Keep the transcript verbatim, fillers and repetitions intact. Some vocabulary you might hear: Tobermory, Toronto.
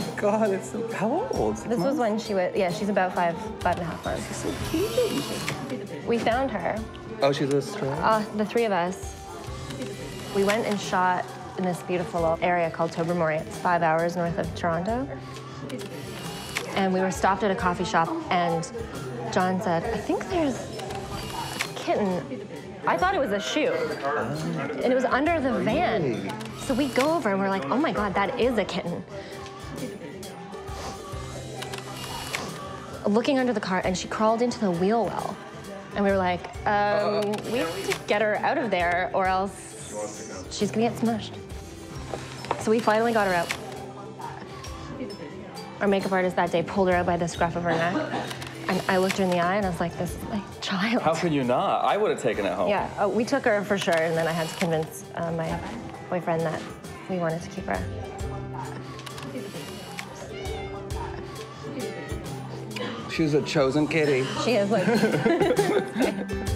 my God, it's so... How old? Six this months? Was when she was... Yeah, she's about five, five and a half months. She's so cute. We found her. Oh, she's a straw? Uh, the three of us. We went and shot in this beautiful area called Tobermory. It's five hours north of Toronto. And we were stopped at a coffee shop, and John said, I think there's a kitten. I thought it was a shoe, and it was under the van. So we go over, and we're like, oh, my God, that is a kitten. Looking under the car, and she crawled into the wheel well. And we were like, um, we have to get her out of there, or else she's going to get smushed. So we finally got her out. Our makeup artist that day pulled her out by the scruff of her neck, and I looked her in the eye, and I was like, this is my child. How could you not? I would have taken it home. Yeah, oh, we took her for sure, and then I had to convince uh, my boyfriend that we wanted to keep her. She's a chosen kitty. She is, like...